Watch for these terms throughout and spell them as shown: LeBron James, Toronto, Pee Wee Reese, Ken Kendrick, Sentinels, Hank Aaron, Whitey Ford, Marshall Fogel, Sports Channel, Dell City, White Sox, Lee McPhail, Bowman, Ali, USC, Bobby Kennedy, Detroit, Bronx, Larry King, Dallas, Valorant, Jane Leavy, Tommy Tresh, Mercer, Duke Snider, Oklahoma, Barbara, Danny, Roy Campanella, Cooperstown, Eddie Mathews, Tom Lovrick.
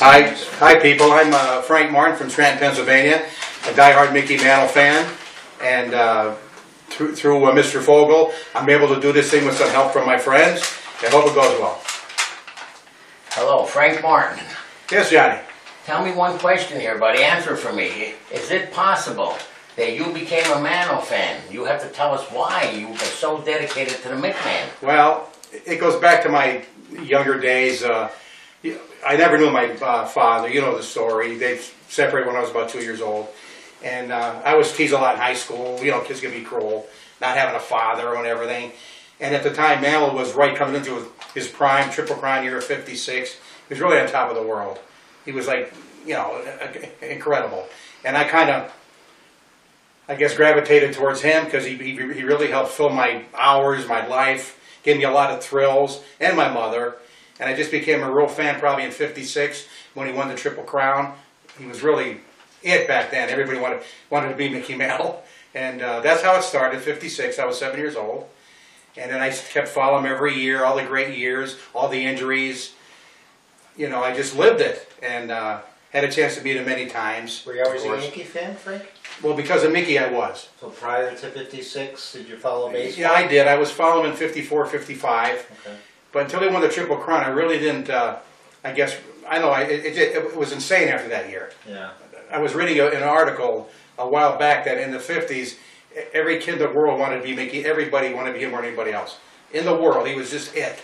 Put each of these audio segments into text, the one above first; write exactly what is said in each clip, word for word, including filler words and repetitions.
Hi, hi people. I'm uh, Frank Martin from Scranton, Pennsylvania, a diehard Mickey Mantle fan, and uh, through, through uh, Mister Fogel, I'm able to do this thing with some help from my friends. I hope it goes well. Hello, Frank Martin. Yes, Johnny. Tell me one question here, buddy. Answer for me. Is it possible that you became a Mantle fan? You have to tell us why you were so dedicated to the McMahon. Well, it goes back to my younger days. Uh, I never knew my uh, father. You know the story. They separated when I was about two years old. And uh, I was teased a lot in high school. You know, kids can be cruel, not having a father and everything. And at the time, Mantle was right coming into his prime, triple crown year of fifty-six. He was really on top of the world. He was like, you know, incredible. And I kind of, I guess, gravitated towards him because he, he, he really helped fill my hours, my life, gave me a lot of thrills, and my mother. And I just became a real fan probably in fifty-six when he won the Triple Crown. He was really it back then. Everybody wanted, wanted to be Mickey Mantle. And uh, that's how it started, fifty-six. I was seven years old. And then I kept following him every year, all the great years, all the injuries. You know, I just lived it and uh, had a chance to meet him many times. Were you always a Yankee fan, Frank? Well, because of Mickey, I was. So prior to fifty-six, did you follow baseball? Yeah, I did. I was following him in fifty-four, fifty-five. Okay. But until he won the Triple Crown, I really didn't, uh, I guess, I know, I, it, it, it was insane after that year. Yeah. I was reading a, an article a while back that in the fifties, every kid in the world wanted to be Mickey. Everybody wanted to be him or anybody else. In the world, he was just it,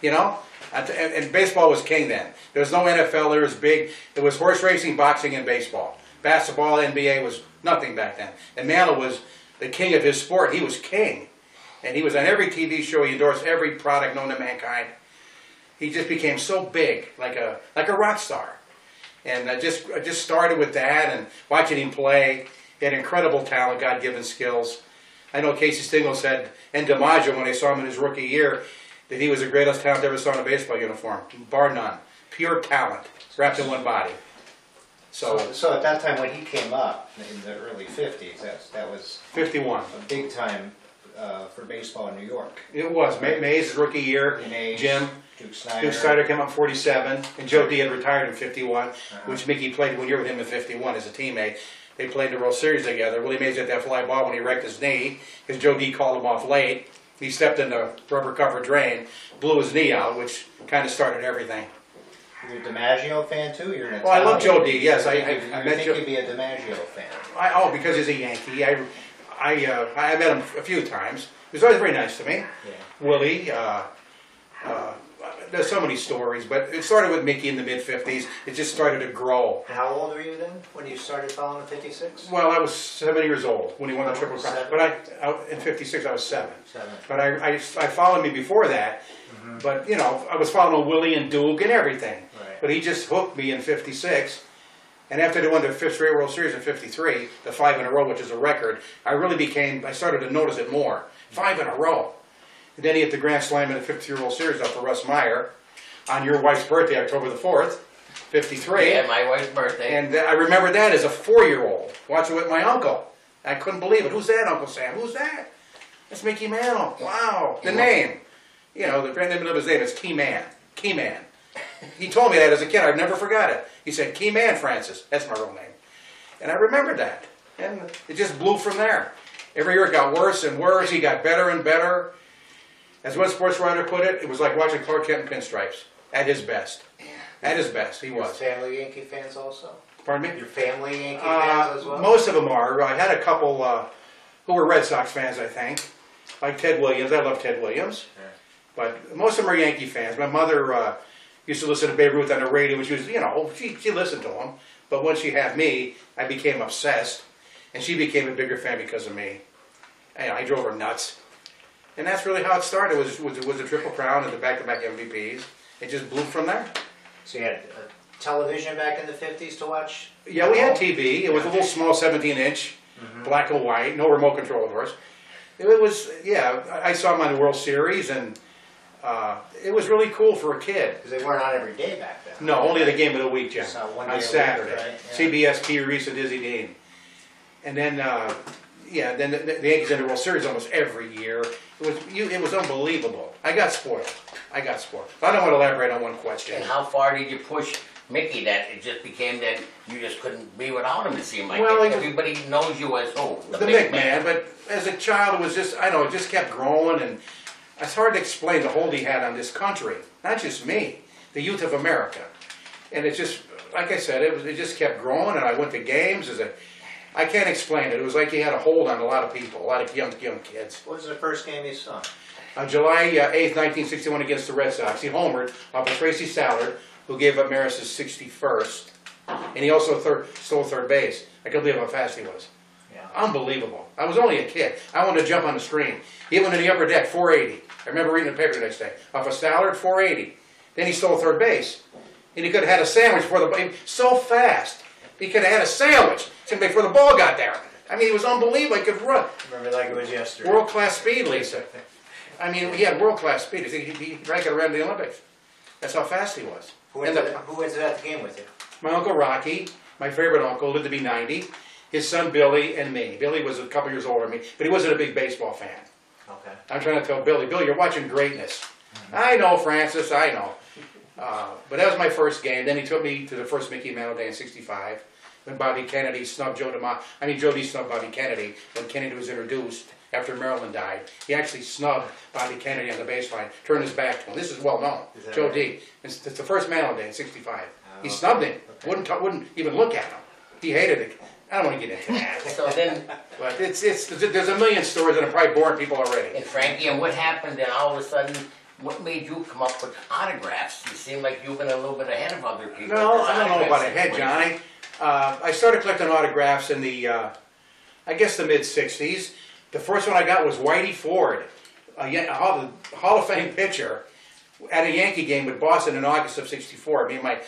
you know? And, and baseball was king then. There was no N F L, there was big, there was horse racing, boxing, and baseball. Basketball, N B A was nothing back then. And Mantle was the king of his sport. He was king. And he was on every T V show. He endorsed every product known to mankind. He just became so big, like a like a rock star. And I just I just started with that and watching him play. He had incredible talent, God-given skills. I know Casey Stengel said, and DiMaggio, when they saw him in his rookie year, that he was the greatest talent they ever saw in a baseball uniform, bar none. Pure talent, wrapped in one body. So, so, so at that time when he came up, in the early fifties, that, that was fifty-one. A big time uh, for baseball in New York. It was. May, Mays' rookie year, Mays, Jim, Duke Snider. Duke Snider came up in forty-seven, and Joe D had retired in fifty-one, uh-huh. Which Mickey played one year with him in fifty-one as a teammate. They played the World Series together. Willie Mays had that fly ball when he wrecked his knee, because Joe D called him off late. He stepped in the rubber-covered drain, blew his knee out, which kind of started everything. You're a DiMaggio fan, too? You're an Italian. Well, I love Joe D, yes. I, I, I met think Joe. You'd be a DiMaggio fan? I, oh, because he's a Yankee. I, I, uh, I met him a few times. He was always very nice to me. Yeah. Willie. Uh, uh, there's so many stories, but it started with Mickey in the mid-fifties. It just started to grow. And how old were you then when you started following in fifty-six? Well, I was seven years old when he won the Triple Crown. But I, I, in fifty-six, I was seven. Seven. But I, I, I followed him before that. Mm-hmm. But, you know, I was following Willie and Duke and everything. Right. But he just hooked me in fifty-six. And after they won their fifth straight World Series in fifty-three, the five in a row, which is a record, I really became, I started to notice it more. Five in a row. And then he hit the Grand Slam in the fifty-three World Series up for Russ Meyer on your wife's birthday, October the fourth, fifty-three. Yeah, my wife's birthday. And I remember that as a four-year-old, watching with my uncle. I couldn't believe it. Who's that, Uncle Sam? Who's that? That's Mickey Mantle. Wow. The name. You know, the brand name of his name is Key-Man. Key-Man. He told me that as a kid. I've never forgot it. He said, Key-Man Francis. That's my real name. And I remembered that. And it just blew from there. Every year it got worse and worse. He got better and better. As one sports writer put it, it was like watching Clark Kent in pinstripes. At his best. At his best, he was. Your family Yankee fans also? Pardon me? Your family Yankee fans uh, as well? Most of them are. I had a couple uh, who were Red Sox fans, I think. Like Ted Williams. I love Ted Williams. Yeah. But most of them are Yankee fans. My mother uh, used to listen to Babe Ruth on the radio when she was, you know, she, she listened to him. But once she had me, I became obsessed. And she became a bigger fan because of me. And I drove her nuts. And that's really how it started, was, was, was the Triple Crown and the back-to-back M V Ps. It just blew from there. So you had a television back in the fifties to watch? Yeah, we had T V. It was a little small seventeen-inch, mm-hmm. black and white, no remote control, of course. It was, yeah, I saw him on the World Series, and uh, it was really cool for a kid. Because they weren't on every day back then. No, only the game of the week, Jim, on Saturday. Right? Yeah. C B S, Pee Wee Reese, and Dizzy Dean. And then... Uh, Yeah, then the, the Yankees in the World Series almost every year. It was you, it was unbelievable. I got spoiled. I got spoiled. I don't want to elaborate on one question. And how far did you push Mickey that it just became that you just couldn't be without him, it seemed like. Well, it, everybody knows you as who? The, the big, big man. man. But as a child, it was just, I know, it just kept growing, and it's hard to explain the hold he had on this country. Not just me, the youth of America. And it just, like I said, it, was, it just kept growing, and I went to games as a... I can't explain it. It was like he had a hold on a lot of people, a lot of young young kids. What was the first game you saw? On uh, July eighth, nineteen sixty-one, against the Red Sox. He homered off of Tracy Sallard, who gave up Maris's sixty-first, and he also third, stole third base. I couldn't believe how fast he was. Yeah. Unbelievable. I was only a kid. I wanted to jump on the screen. He went to the upper deck, four eighty. I remember reading the paper the next day. Off of Sallard, four eighty. Then he stole third base, and he could have had a sandwich for the so fast. He could have had a sandwich before the ball got there. I mean, it was unbelievable. He could run. Remember like it was yesterday. World-class speed, Lisa. I mean, he had world-class speed. He, he, he ranked around the Olympics. That's how fast he was. Who was at the game with you? My Uncle Rocky, my favorite uncle, lived to be ninety. His son, Billy, and me. Billy was a couple years older than me, but he wasn't a big baseball fan. Okay. I'm trying to tell Billy, Billy, you're watching greatness. Mm-hmm. I know, Francis, I know. Uh, but that was my first game. Then he took me to the first Mickey Mantle Day in sixty-five. When Bobby Kennedy snubbed Joe DiMaggio, I mean Joe D snubbed Bobby Kennedy when Kennedy was introduced after Marilyn died. He actually snubbed Bobby Kennedy on the baseline, turned his back to him. This is well known. Is Joe right? D. It's, it's the first Mantle Day in sixty-five. Oh, he snubbed him. Okay. Wouldn't wouldn't even look at him. He hated it. I don't want to get into that. So then, but it's it's there's a million stories that are probably boring people already. And Frankie, and what happened? And all of a sudden. What made you come up with autographs? You seem like you've been a little bit ahead of other people. No, I don't know about ahead, Johnny. Uh, I started collecting autographs in the, uh, I guess the mid sixties. The first one I got was Whitey Ford, a Hall of Fame pitcher, at a Yankee game with Boston in August of sixty-four. Me and my,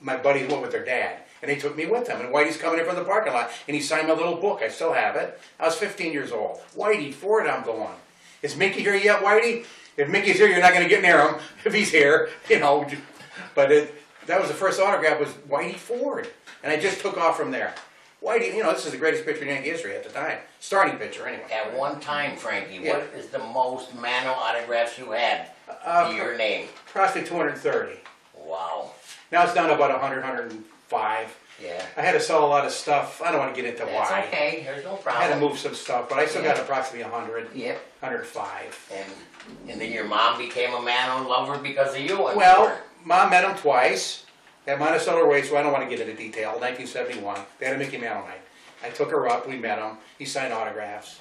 my buddies went with their dad, and they took me with them. And Whitey's coming in from the parking lot, and he signed my little book. I still have it. I was fifteen years old. Whitey Ford, I'm going. Is Mickey here yet, Whitey? If Mickey's here, you're not going to get near him. If he's here, you know. But it, that was the first autograph was Whitey Ford, and I just took off from there. Whitey, you know, this is the greatest pitcher in Yankee history at the time, starting pitcher anyway. At one time, Frankie, yeah. What is the most Mantle autographs you had uh, to your name? Probably two hundred thirty. Wow. Now it's down to about one hundred, one hundred five. Yeah. I had to sell a lot of stuff. I don't want to get into That's why. Okay, there's no problem. I had to move some stuff, but I still yeah. got approximately one hundred, yeah. one hundred five. And, and then your mom became a Mantle lover because of you? I'm well, sure. Mom met him twice at Monticello Raceway. I don't want to get into detail. nineteen seventy-one, they had a Mickey Mantle night. I took her up. We met him. He signed autographs.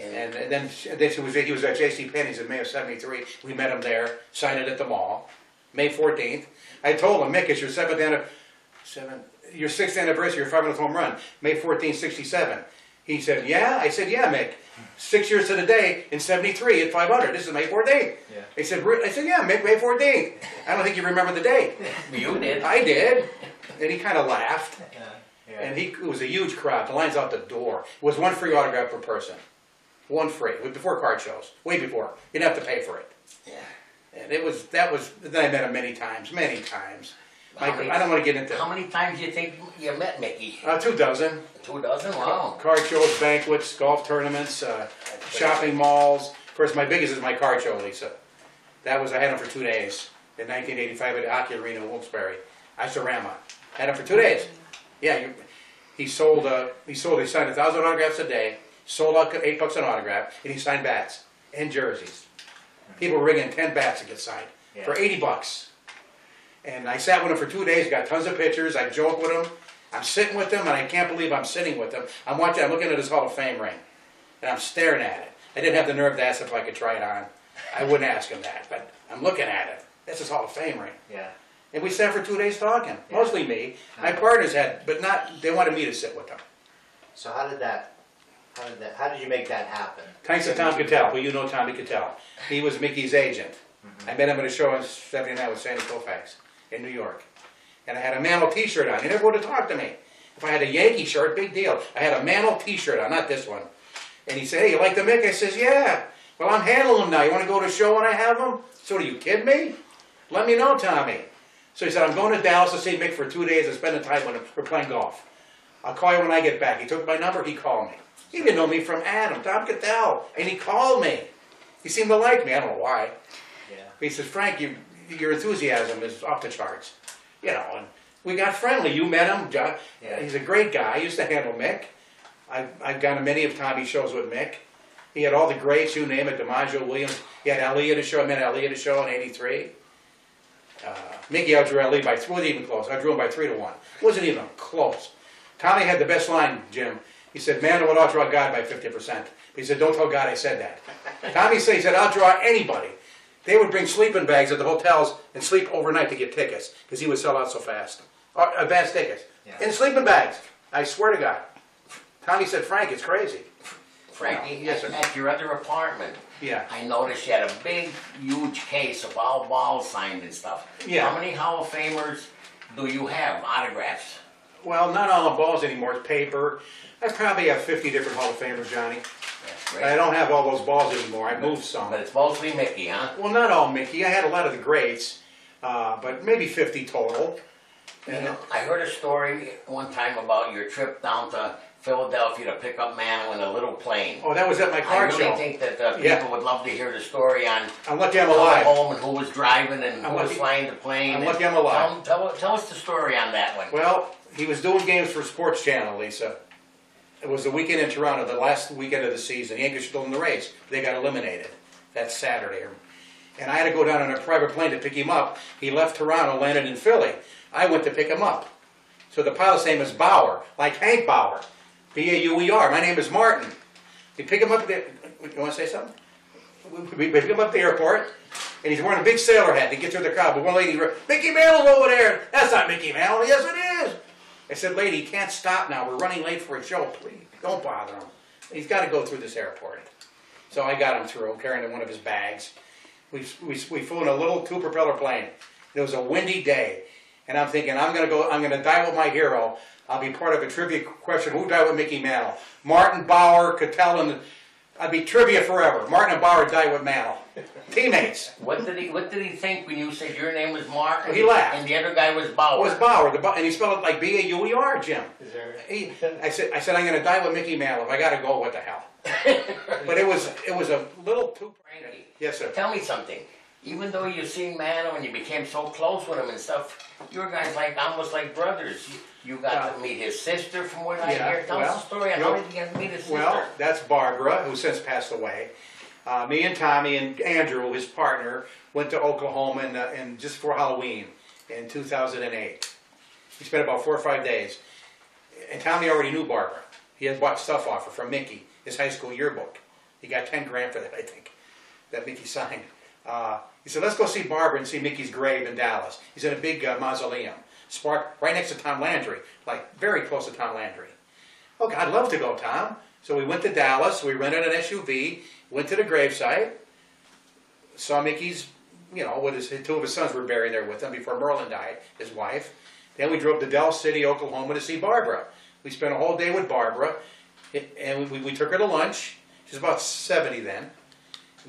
And, and then, then she was, he was at J C Penney's in May of seventy-three. We met him there. Signed it at the mall. May fourteenth. I told him, Mick, it's your seventh anniversary. Seven, your sixth anniversary, your five hundredth home run, May fourteenth, sixty-seven. He said, yeah? I said, yeah, Mick. Six years to the day in seventy-three at five hundred. This is May fourteenth. Yeah. He said, I said, yeah, Mick, May fourteenth. I don't think you remember the date. You did. I did. And he kind of laughed. Yeah. Yeah. And he, it was a huge crowd. The line's out the door. It was one free autograph per person. One free. Before card shows. Way before. You didn't have to pay for it. Yeah. And it was, that was, then I met him many times, many times. Mike, many, I don't want to get into how many times do you think you met Mickey? Uh, two dozen. Two dozen? Wow. Card shows, banquets, golf tournaments, uh, shopping malls. Of course, my biggest is my card show, Lisa. That was, I had him for two days in nineteen eighty-five at the Hockey Arena in Wilkes-Barre. Isorama. Had him for two days. Yeah, he sold, uh, he sold, he signed a thousand autographs a day, sold out eight bucks an autograph, and he signed bats and jerseys. People were ringing ten bats to get signed yeah. for eighty bucks. And I sat with him for two days, got tons of pictures, I joke with him. I'm sitting with him, and I can't believe I'm sitting with him. I'm watching, I'm looking at his Hall of Fame ring, and I'm staring at it. I didn't have the nerve to ask if I could try it on. I wouldn't ask him that, but I'm looking at it. That's his Hall of Fame ring. Yeah. And we sat for two days talking, yeah. mostly me. My partners had, but not, they wanted me to sit with them. So how did that, how did that, how did you make that happen? Thanks to Tom Cattell. Well, you know Tommy Cattell. He was Mickey's agent. Mm-hmm. I met him at a show in seventy-nine with Sandy Koufax. In New York. And I had a Mantle t-shirt on. He never would have talked to me. If I had a Yankee shirt, big deal. I had a Mantle t-shirt on, not this one. And he said, hey, you like the Mick? I says, yeah. Well, I'm handling him now. You want to go to a show when I have him? So, do you kid me? Let me know, Tommy. So he said, I'm going to Dallas to see Mick for two days and spending time with him. We're playing golf. I'll call you when I get back. He took my number. He called me. He didn't know me from Adam, Tom Cattell. And he called me. He seemed to like me. I don't know why. Yeah. He says, Frank, you... your enthusiasm is off the charts. you know, and we got friendly. You met him. John, yeah. He's a great guy. He used to handle Mick. I've, I've gone to many of Tommy's shows with Mick. He had all the greats, you name it, DiMaggio, Williams. He had Ali at a show. I met Ali at a show in eighty-three. Uh, Mickey outdrew Ali by three. Wasn't even close. I drew him by three to one. Wasn't even close. Tommy had the best line, Jim. He said, man would outdraw God by fifty percent. He said, don't tell God I said that. Tommy said, he said, outdraw anybody. They would bring sleeping bags at the hotels and sleep overnight to get tickets because he would sell out so fast. Or advance tickets. Yeah. In sleeping bags. I swear to God. Tommy said, Frank, it's crazy. Frankie, yes, sir. At your other apartment, yeah. I noticed you had a big, huge case of all balls signed and stuff. Yeah. How many Hall of Famers do you have autographs? Well, not all the balls anymore. It's paper. I probably have fifty different Hall of Famers, Johnny. That's great. I don't have all those balls anymore. I moved some. But it's mostly Mickey, huh? Well, not all Mickey. I had a lot of the greats, uh, but maybe fifty total. And you know, I heard a story one time about your trip down to Philadelphia to pick up Mantle in a little plane. Oh, that was at my car show. I really show. think that uh, people yeah. would love to hear the story on I'm lucky I'm alive. home and who was driving and I'm who lucky. was flying the plane. I'm lucky I'm alive. Tell, tell, tell us the story on that one. Well, he was doing games for Sports Channel, Lisa. It was the weekend in Toronto, the last weekend of the season. The Yankees were still in the race. They got eliminated that Saturday. And I had to go down on a private plane to pick him up. He left Toronto, landed in Philly. I went to pick him up. So the pilot's name is Bauer, like Hank Bauer. B A U E R. My name is Martin. We pick him up at the... You want to say something? We pick him up at the airport, and he's wearing a big sailor hat to get through the crowd. But one lady wrote, Mickey Mantle's over there. That's not Mickey Mantle. Yes, it is. I said, lady, he can't stop now. We're running late for a show. Please, don't bother him. He's got to go through this airport. So I got him through, carrying in one of his bags. We, we, we flew in a little two-propeller plane. It was a windy day. And I'm thinking, I'm going to go, I'm going to die with my hero. I'll be part of a trivia question. Who died with Mickey Mantle? Martin, Bauer, Cattell, and I'd be trivia forever. Martin and Bauer died with Mantle. Teammates. What did he What did he think when you said your name was Martin? Well, he laughed. And the other guy was Bauer. Was Bauer, the, and he spelled it like B A U E R, Jim. Is there... he, I said I said I'm going to die with Mickey Mantle. If I got to go, what the hell? But it was it was a little too. Frankie, yes, sir. Tell me something. Even though you've seen Mantle and you became so close with him and stuff, you were guys like almost like brothers. You, you got uh, to meet his sister, from what I yeah, hear. Tell well, us the story. How did you get to meet his sister? Well, that's Barbara, who's since passed away. Uh, me and Tommy and Andrew, his partner, went to Oklahoma and uh, and just for Halloween in two thousand eight. We spent about four or five days, and Tommy already knew Barbara. He had bought stuff off her from Mickey, his high school yearbook. He got ten grand for that, I think, that Mickey signed. Uh, He said, let's go see Barbara and see Mickey's grave in Dallas. He's in a big uh, mausoleum, spark, right next to Tom Landry, like very close to Tom Landry. Okay, I'd love to go, Tom. So we went to Dallas. We rented an S U V, went to the gravesite, saw Mickey's, you know, what his, two of his sons were buried there with him before Merlyn died, his wife. Then we drove to Dell City, Oklahoma to see Barbara. We spent a whole day with Barbara, and we, we took her to lunch. She was about seventy then.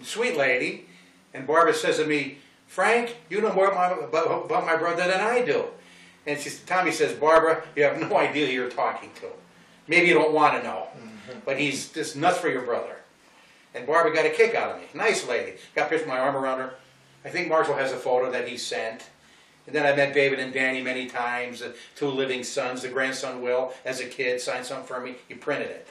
Sweet lady. And Barbara says to me, Frank, you know more about my, about, about my brother than I do. And she, Tommy says, Barbara, you have no idea who you're talking to. Maybe you don't want to know. Mm-hmm. But he's just nuts for your brother. And Barbara got a kick out of me. Nice lady. Got a picture of my arm around her. I think Marshall has a photo that he sent. And then I met David and Danny many times, the two living sons. The grandson, Will, as a kid, signed something for me. He printed it.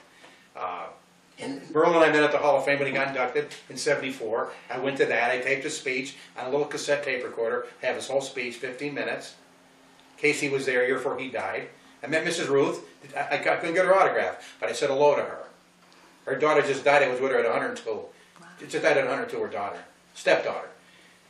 Uh, And Merlyn and I met at the Hall of Fame when he got inducted in seventy-four. I went to that. I taped his speech on a little cassette tape recorder. I have his whole speech, fifteen minutes. Casey was there a year before he died. I met Missus Ruth. I, I couldn't get her autograph, but I said hello to her. Her daughter just died. I was with her at one hundred two. Wow. She just died at one hundred two, her daughter, stepdaughter.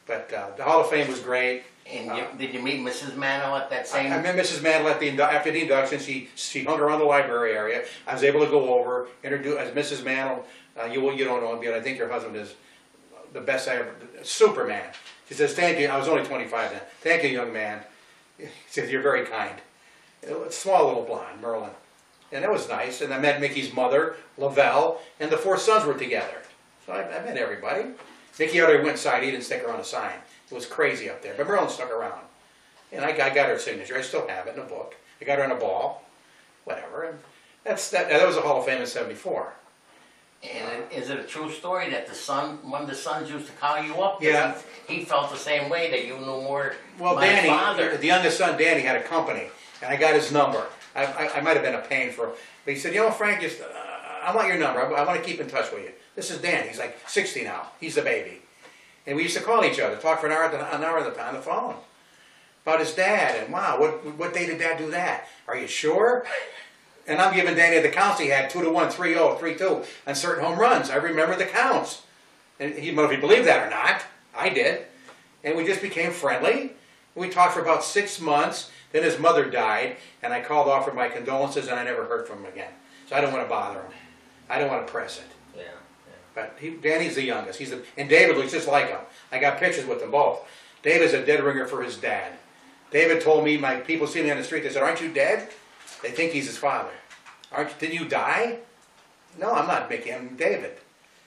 But uh, the Hall of Fame was great. And you, uh, did you meet Missus Mantle at that same... I, I met Missus Mantle at the after the induction. She she hung around the library area. I was able to go over, introduce as Missus Mantle. Uh, you you don't know him yet. I think your husband is the best I ever... Superman. She says, thank you. I was only twenty-five then. Thank you, young man. She says, you're very kind. Small little blonde, Merlyn. And that was nice. And I met Mickey's mother, Lavelle, and the four sons were together. So I, I met everybody. Mickey already went inside. He didn't stick around a sign. It was crazy up there. But Merlyn stuck around. And I, I got her signature. I still have it in a book. I got her on a ball. Whatever. And that's, that, that was the Hall of Fame in seventy-four. And is it a true story that the son, one of the sons used to call you up? Yeah. He felt the same way, that you knew more well, my Danny, father. The youngest son, Danny, had a company, and I got his number. I, I, I might have been a pain for him. But he said, you know, Frank, just, uh, I want your number. I, I want to keep in touch with you. This is Danny. He's like sixty now. He's the baby. And we used to call each other, talk for an hour at the, an hour at the time on the phone. About his dad, and wow, what, what day did Dad do that? Are you sure? And I'm giving Danny the counts he had, two to one, three oh, three two, on certain home runs. I remember the counts. And he don't know if he believed that or not. I did. And we just became friendly. We talked for about six months. Then his mother died, and I called off for my condolences, and I never heard from him again. So I don't want to bother him. I don't want to press it. Yeah. yeah. But he, Danny's the youngest. He's the, and David looks just like him. I got pictures with them both. David's a dead ringer for his dad. David told me, my people see me on the street, they said, aren't you dead? They think he's his father. Aren't, did you die? No, I'm not Mickey, I'm David.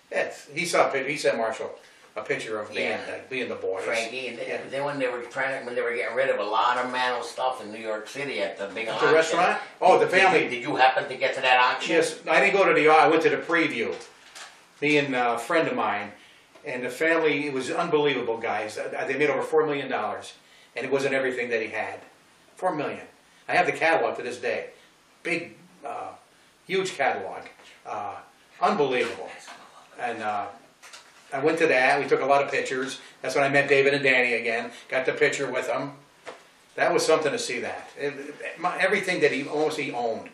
Yes, he saw a picture, he sent Marshall a picture of yeah. being, like, being the boys. Frankie, they, yeah. then when they were trying, when they were getting rid of a lot of Mantle stuff in New York City at the big at auction. The restaurant? Oh, the family. Did, did you happen to get to that auction? Yes, I didn't go to the, I went to the preview. Me and a friend of mine, and the family, it was unbelievable, guys. They made over four million dollars, and it wasn't everything that he had. four million dollars. I have the catalog to this day. Big, uh, huge catalog. Uh, unbelievable. And uh, I went to that. We took a lot of pictures. That's when I met David and Danny again. Got the picture with them. That was something to see that. It, it, my, everything that he almost he owned.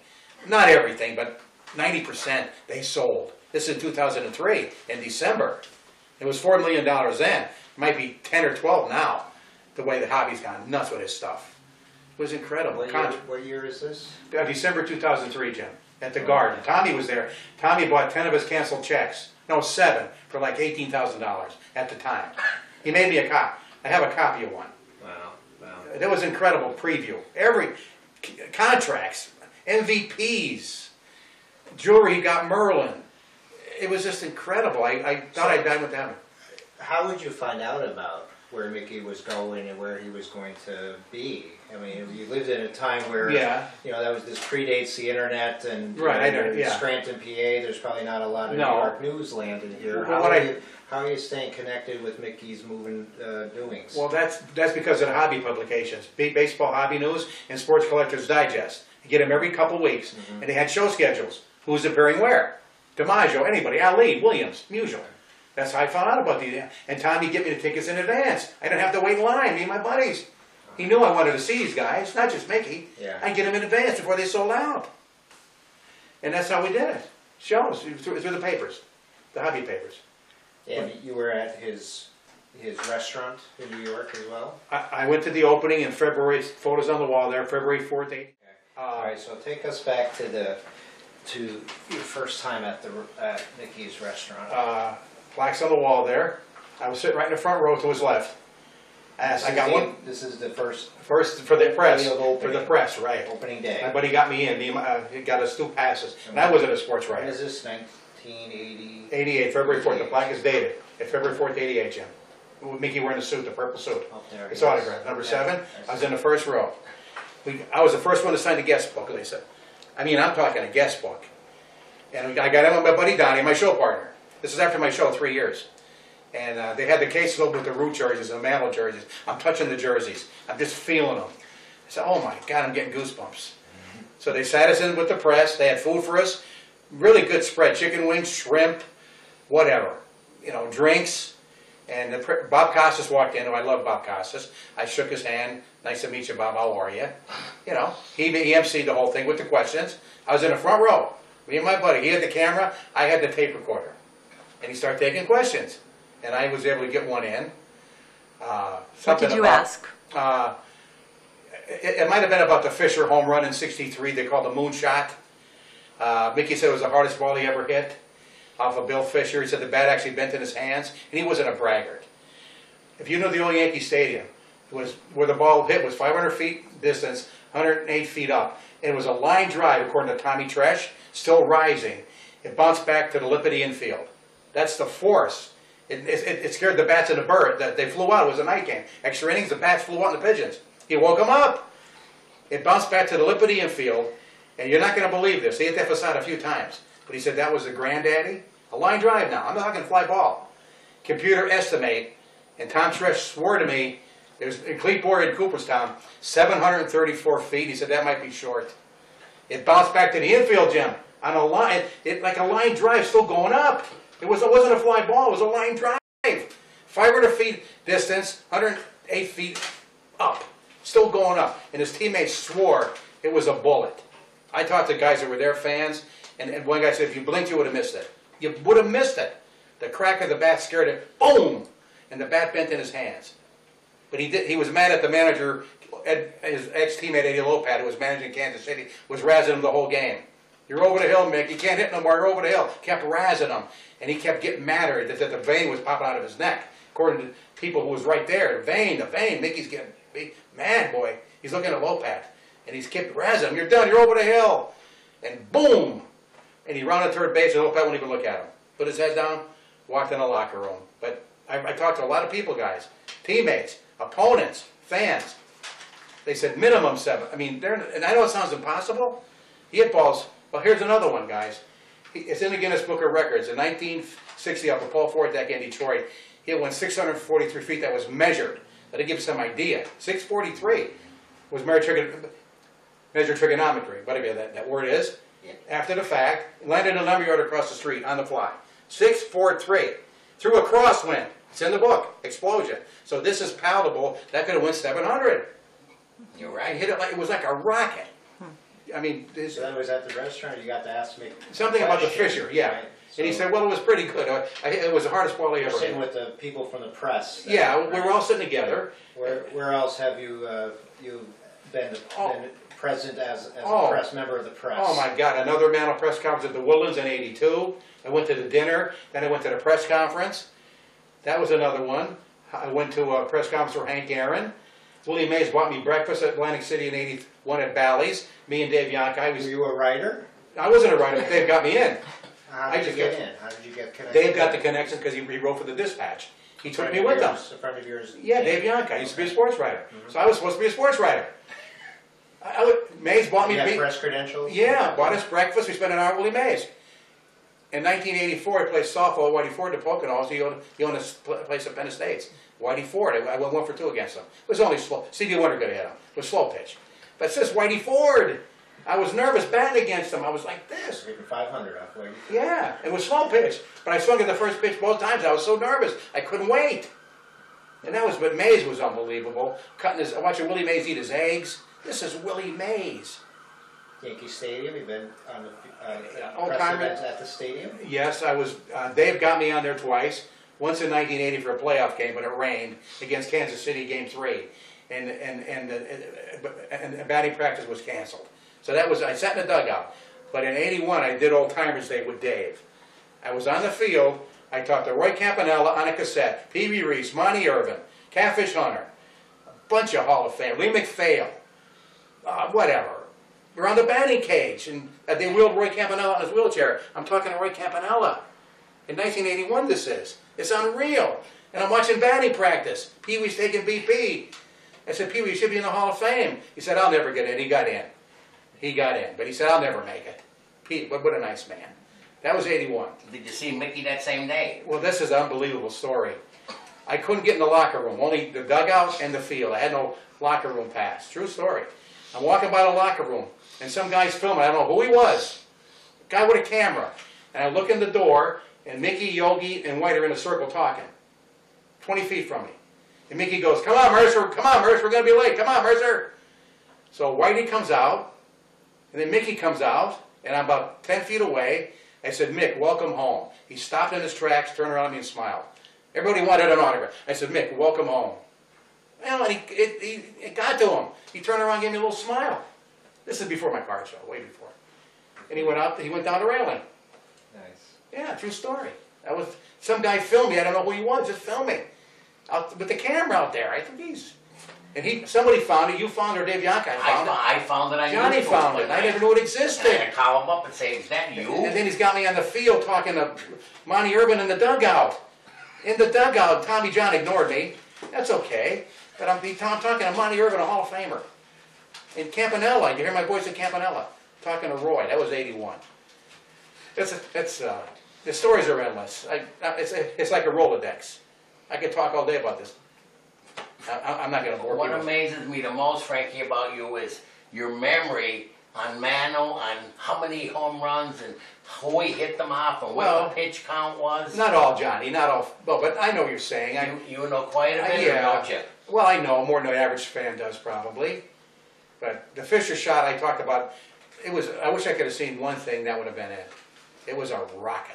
Not everything, but ninety percent they sold. This is in two thousand three, in December. It was four million dollars then. It might be ten or twelve now, the way the hobby's gone nuts with his stuff. It was incredible. What year, what year is this? Uh, December two thousand three, Jim, at the oh, Garden. Okay. Tommy was there. Tommy bought ten of his canceled checks. No, seven for like eighteen thousand dollars at the time. He made me a copy. I have a copy of one. Wow, wow. That was incredible preview. Every contracts, M V Ps, jewelry. He got Merlyn. It was just incredible. I, I thought so, I'd done with that. How would you find out about where Mickey was going and where he was going to be? I mean, you lived in a time where, yeah. you know, that was this predates the internet, and right, you know, I know, yeah. Scranton, P A, there's probably not a lot of no. New York news land in here. Well, how, what are I, you, how are you staying connected with Mickey's moving uh, doings? Well, that's that's because of the hobby publications, Baseball Hobby News and Sports Collectors Digest. You get them every couple weeks, mm-hmm. and they had show schedules. Who was appearing where? DiMaggio, anybody, Ali, Williams, Musial. That's how I found out about these. And Tommy get me the tickets in advance. I didn't have to wait in line, me and my buddies. He knew I wanted to see these guys, not just Mickey. Yeah. I'd get them in advance before they sold out. And that's how we did it. Shows, through, through the papers, the hobby papers. And you were at his his restaurant in New York as well? I, I went to the opening in February, photos on the wall there, February fourth. Okay. Uh, All right, so take us back to the to your first time at, the, at Mickey's restaurant. Uh, plaques on the wall there. I was sitting right in the front row to his left. As I got the, one. This is the first, first for the press, opening, for the press, right? Opening day. My buddy got me in. He uh, got us two passes, and, and I wasn't a sports writer. When is this? nineteen eighty. eighty-eight, February fourth. The plaque is dated at February fourth, eighty-eight. Jim, Mickey wearing the suit, the purple suit. Oh, there it's autographed. Number yeah, seven. I, I was in the first row. We, I was the first one to sign the guest book. They said, I mean, I'm talking a guest book, and I got him with my buddy Donnie, my show partner. This is after my show, three years. And uh, they had the case filled with the Root jerseys and the Mantle jerseys. I'm touching the jerseys. I'm just feeling them. I said, oh my God, I'm getting goosebumps. Mm-hmm. So they sat us in with the press. They had food for us. Really good spread. Chicken wings, shrimp, whatever. You know, drinks. And the Bob Costas walked in. Oh, I love Bob Costas. I shook his hand. Nice to meet you, Bob. How are you? You know, he, he emceed the whole thing with the questions. I was in the front row. Me and my buddy. He had the camera. I had the tape recorder. And he started taking questions. And I was able to get one in. Uh, what did you about, ask? Uh, it, it might have been about the Fisher home run in sixty-three. They called the moonshot. Uh, Mickey said it was the hardest ball he ever hit off of Bill Fisher. He said the bat actually bent in his hands. And he wasn't a braggart. If you know the old Yankee Stadium, it was where the ball hit was five hundred feet distance, one hundred eight feet up. And it was a line drive, according to Tommy Tresh, still rising. It bounced back to the Lippity infield. That's the force. It, it, it scared the bats and the bird that they flew out. It was a night game. Extra innings, the bats flew out and the pigeons. He woke them up. It bounced back to the Lippity infield, and you're not going to believe this. He hit that facade a few times. But he said that was the granddaddy A line drive now. I'm not talking fly ball. Computer estimate. And Tom Trish swore to me, there's a cleatboard in Cooperstown, seven hundred thirty-four feet. He said that might be short. It bounced back to the infield, Jim, on a line, it, like a line drive still going up. It, was, it wasn't a fly ball, it was a line drive. five hundred feet distance, one hundred eight feet up, still going up. And his teammates swore it was a bullet. I talked to guys that were their fans, and, and one guy said, if you blinked, you would have missed it. You would have missed it. The crack of the bat scared it, boom, and the bat bent in his hands. But he did. He was mad at the manager, Ed, his ex-teammate Eddie Lopat, who was managing Kansas City, was razzing him the whole game. You're over the hill, Mick. You can't hit no more. You're over the hill. Kept razzing him, and he kept getting madder that, that the vein was popping out of his neck. According to people who was right there, the vein, the vein. Mickey's getting mad, boy. He's looking at Lopat, and he's kept razzing him. You're done. You're over the hill, and boom, and he rounded third base, and Lopat wouldn't even look at him. Put his head down, walked in the locker room. But I, I talked to a lot of people, guys, teammates, opponents, fans. They said minimum seven. I mean, they're, and I know it sounds impossible. He hit balls. Well, here's another one, guys. He, it's in the Guinness Book of Records. In nineteen sixty, off the Paul Ford deck in Detroit, he went six hundred forty-three feet. That was measured. That'll give you some idea. six forty-three was measured trigonometry, whatever that, that word is. Yeah. After the fact, landed in a lumberyard across the street on the fly. six forty-three. Through a crosswind. It's in the book. Explosion. So this is palatable. That could have went seven hundred. You're right. Hit it like it was like a rocket. I mean, so that was at the restaurant. You got to ask me something about the Fisher. Yeah, right? So, and he said, "Well, it was pretty good. I, I, it was the hardest ball I ever." Sitting with the people from the press. Yeah, we were all sitting together. Where Where else have you uh, you been, oh. been present as, as oh. a press member of the press? Oh my God! Another Mantle press conference at the Woodlands in eighty-two. I went to the dinner. Then I went to the press conference. That was another one. I went to a press conference with Hank Aaron. Willie Mays bought me breakfast at Atlantic City in eighty-one at Bally's. Me and Dave Yonkai. Were you a writer? I wasn't a writer. Dave got me in. How did I just you get, get in? How did you get connected? Dave got the connection because he wrote for the Dispatch. He took me with him. A friend of yours? Yeah, Dave Yonkai. He used to be a sports writer. Mm-hmm. So I was supposed to be a sports writer. I, I would, Mays bought you me... You press credentials? Yeah, bought us breakfast. We spent an hour at Willie Mays. In nineteen eighty-four, I played softball with Whitey Ford to Poconos. He owned, he owned a place at Penn State's. Whitey Ford, I went one for two against him. It was only slow. C D Winter could have hit him. It was slow pitch. But since Whitey Ford, I was nervous batting against him. I was like this. Maybe five hundred off Whitey. Yeah, it was slow pitch. But I swung at the first pitch both times. I was so nervous. I couldn't wait. And that was, but Mays was unbelievable. Cutting his, watching Willie Mays eat his eggs. This is Willie Mays. Yankee Stadium, you've been on the uh, press events at the stadium? Yes, I was. Uh, Dave got me on there twice. Once in nineteen eighty for a playoff game, but it rained against Kansas City, Game Three, and and and and, and batting practice was canceled. So that was I sat in the dugout. But in eighty-one, I did Old Timers Day with Dave. I was on the field. I talked to Roy Campanella on a cassette. Pee Wee Reese, Monty Irvin, Catfish Hunter, a bunch of Hall of Fame, Lee McPhail, uh, whatever. We're on the batting cage, and they wheeled Roy Campanella on his wheelchair. I'm talking to Roy Campanella. In nineteen eighty-one, this is. It's unreal. And I'm watching batting practice. Pee Wee's taking B P. I said, Pee Wee, you should be in the Hall of Fame. He said, I'll never get in. He got in. He got in. But he said, I'll never make it. Pete, what, what a nice man. That was eighty-one. Did you see Mickey that same day? Well, this is an unbelievable story. I couldn't get in the locker room. Only the dugout and the field. I had no locker room pass. True story. I'm walking by the locker room, and some guy's filming. I don't know who he was. A guy with a camera. And I look in the door, and Mickey, Yogi, and White are in a circle talking, twenty feet from me. And Mickey goes, come on, Mercer, come on, Mercer, we're going to be late, come on, Mercer. So Whitey comes out, and then Mickey comes out, and I'm about ten feet away. I said, Mick, welcome home. He stopped in his tracks, turned around at me and smiled. Everybody wanted an autograph. I said, Mick, welcome home. Well, and he, it, he, it got to him. He turned around and gave me a little smile. This is before my card show, way before. And he went out, he went down the railing. Nice. Yeah, true story. That was some guy filmed me. I don't know who he was, just filming, out with the camera out there. I think he's and he. Somebody found it. You found it, or Dave Yonkai found I, it. I found it. I Johnny knew found it. I never knew it existed. And I had to call him up and say, "Is that you?" And, and then he's got me on the field talking to Monty Irvin in the dugout. In the dugout, Tommy John ignored me. That's okay. But I'm, I'm talking to Monty Irvin, a Hall of Famer, in Campanella. You hear my voice in Campanella talking to Roy. That was eighty-one. That's a, that's. Uh, The stories are endless. I, it's, it's like a Rolodex. I could talk all day about this. I, I'm not going to bore you. What amazes me the most, Frankie, about you is your memory on Mano, on how many home runs and who he hit them off and what well, the pitch count was. Not all, Johnny. Not all. Well, but I know what you're saying. I, you, you know quite a bit, I, yeah, don't you? Well, I know more than the average fan does, probably. But the Fisher shot I talked about, it was. I wish I could have seen one thing that would have been it. It was a rocket.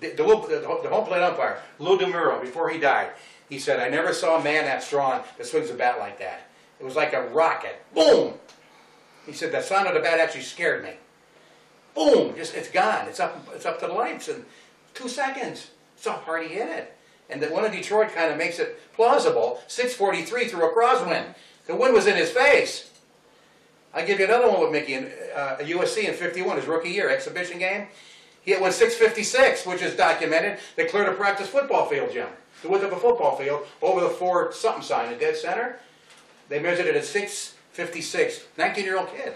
The, the, the, the home plate umpire, Lou DeMuro, before he died, he said, "I never saw a man that strong that swings a bat like that. It was like a rocket. Boom!" He said, "The sound of the bat actually scared me. Boom! Just it's gone. It's up. It's up to the lights in two seconds. It's how hard he hit it." And the one in Detroit kind of makes it plausible. six forty-three through a crosswind. The wind was in his face. I'll give you another one with Mickey in uh, U S C in fifty-one, his rookie year, exhibition game. He hit one six fifty-six, which is documented. They cleared a practice football field, Jim, the width of a football field, over the four something sign in dead center. They measured it at six fifty-six. nineteen-year-old kid.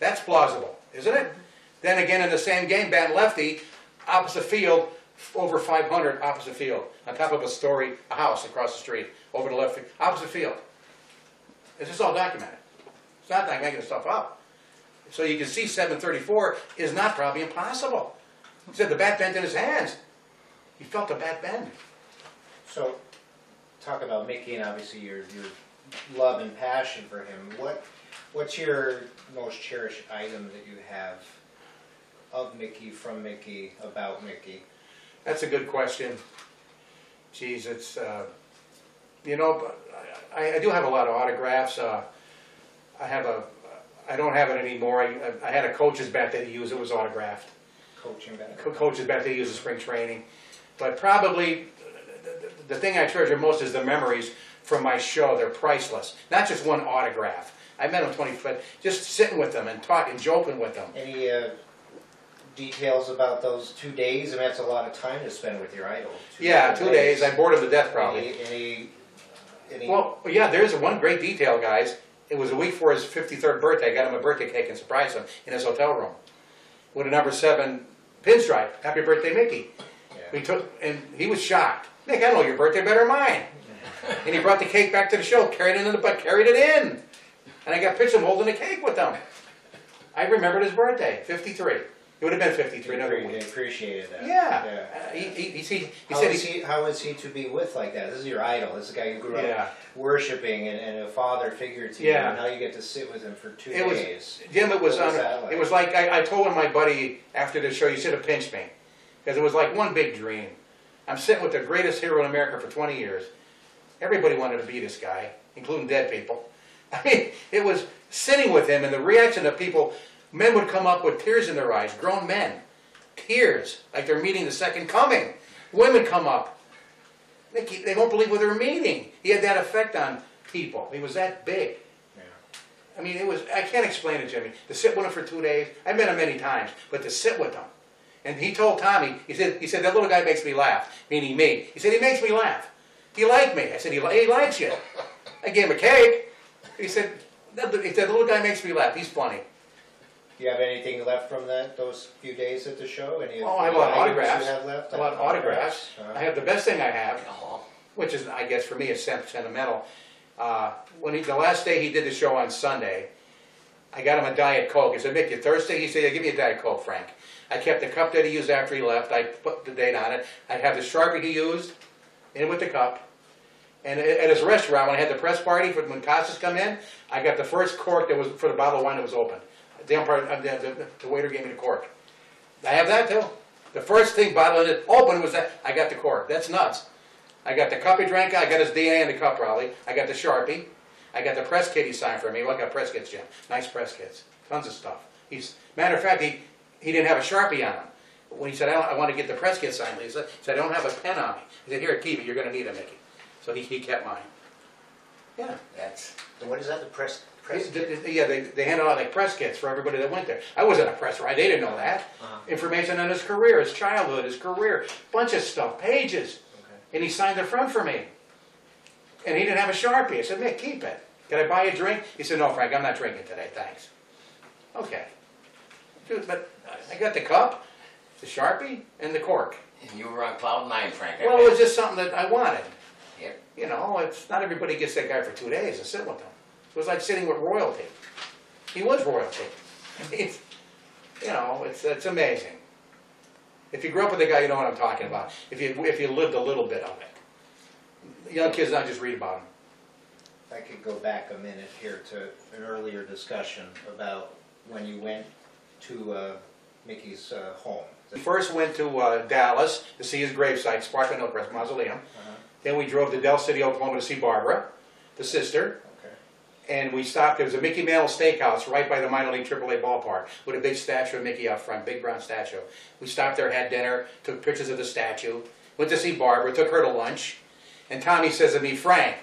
That's plausible, isn't it? Then again, in the same game, bat lefty, opposite field, over five hundred, opposite field, on top of a story, a house across the street, over the left field, opposite field. This is all documented. It's not like making stuff up. So you can see seven thirty-four is not probably impossible. He said the bat bent in his hands. He felt the bat bend. So, talk about Mickey and obviously your, your love and passion for him. What, what's your most cherished item that you have of Mickey, from Mickey, about Mickey? That's a good question. Geez, it's, uh, you know, I, I do have a lot of autographs. Uh, I have a, I don't have it anymore. I, I had a coach's bat that he used. It was autographed. Coaching bat. Co coach's bat that he used in spring training. But probably the, the thing I treasure most is the memories from my show. They're priceless. Not just one autograph. I met him twenty, but just sitting with them and talking, joking with them. Any uh, details about those two days? I mean, that's a lot of time to spend with your idol. Two yeah, two days. days. I bored him to death, probably. Any, any, any well, yeah, there's one great detail, guys. It was a week before his fifty-third birthday. I got him a birthday cake and surprised him in his hotel room with a number seven pinstripe. Happy birthday, Mickey. Yeah. We took, and he was shocked. Nick, I know your birthday better than mine. And he brought the cake back to the show, carried it in the butt, carried it in. And I got pictures of him holding the cake with them. I remembered his birthday, fifty-three. It would have been fifty-three another week. He appreciated that. Yeah. yeah. Uh, he, he, he, he how said is he, he, how is he to be with like that? This is your idol. This is a guy you grew yeah. up worshiping and, and a father figure to yeah. you. And now you get to sit with him for two it days. Was, Jim, it was, was on, like? It was like I, I told him, my buddy after the show, you should have pinched me. Because it was like one big dream. I'm sitting with the greatest hero in America for twenty years. Everybody wanted to be this guy, including dead people. I mean, it was sitting with him and the reaction of people, men would come up with tears in their eyes, grown men, tears, like they're meeting the second coming. Women come up. They, keep, they won't believe what they're meeting. He had that effect on people. He was that big. Yeah. I mean, it was, I can't explain it, Jimmy. To sit with him for two days, I've met him many times, but to sit with him. And he told Tommy, he said, he said, that little guy makes me laugh, meaning me. He said, he makes me laugh. He liked me. I said, he, he likes you. I gave him a cake. He said, that, he said, the little guy makes me laugh. He's funny. Do you have anything left from that, those few days at the show? Any oh, I have a lot of autographs. Have left? I have a lot of autographs. autographs. Uh, I have the best thing I have, which is, I guess, for me, is sentimental. Uh, when he, the last day he did the show on Sunday, I got him a Diet Coke. I said, Mickey, Thursday? He said, yeah, give me a Diet Coke, Frank. I kept the cup that he used after he left. I put the date on it. I have the Sharpie he used. In with the cup. And at his restaurant, when I had the press party, for, when Costas come in, I got the first cork that was for the bottle of wine that was open. The, umpire, the, the waiter gave me the cork. I have that, too. The first thing bottle that open was that. I got the cork. That's nuts. I got the cup he drank. I got his D N A in the cup, probably. I got the Sharpie. I got the press kit he signed for me. Well, I got press kits, Jim. Nice press kits. Tons of stuff. He's, matter of fact, he, he didn't have a Sharpie on him. When he said, I, don't, I want to get the press kit signed, he said, I don't have a pen on me. He said, here, keep it. You're going to need it, Mickey. So he, he kept mine. Yeah. That's, so what is that, the press, press it, kit? It, yeah, they, they handed out like press kits for everybody that went there. I wasn't a press right. They didn't know that. Uh-huh. Information on his career, his childhood, his career, bunch of stuff, pages. Okay. And he signed the front for me. And he didn't have a Sharpie. I said, Mick, keep it. Can I buy a drink? He said, no, Frank, I'm not drinking today. Thanks. Okay. Dude, but I got the cup. the Sharpie and the cork. And you were on cloud nine, Frank. I well, guess. It was just something that I wanted. Yep. You know, it's not everybody gets that guy for two days and sit with him. It was like sitting with royalty. He was royalty. It's, you know, it's it's amazing. If you grew up with the guy, you know what I'm talking about. If you if you lived a little bit of it, young kids don't just read about him. I could go back a minute here to an earlier discussion about when you went to uh, Mickey's uh, home. We first went to uh, Dallas to see his gravesite, Sparkling Hillcrest Mausoleum. Uh-huh. Then we drove to Dell City, Oklahoma to see Barbara, the sister. Okay. And we stopped. There was a Mickey Mantle Steakhouse right by the minor league Triple A ballpark with a big statue of Mickey out front, big brown statue. We stopped there, had dinner, took pictures of the statue, went to see Barbara, took her to lunch. And Tommy says to me, Frank,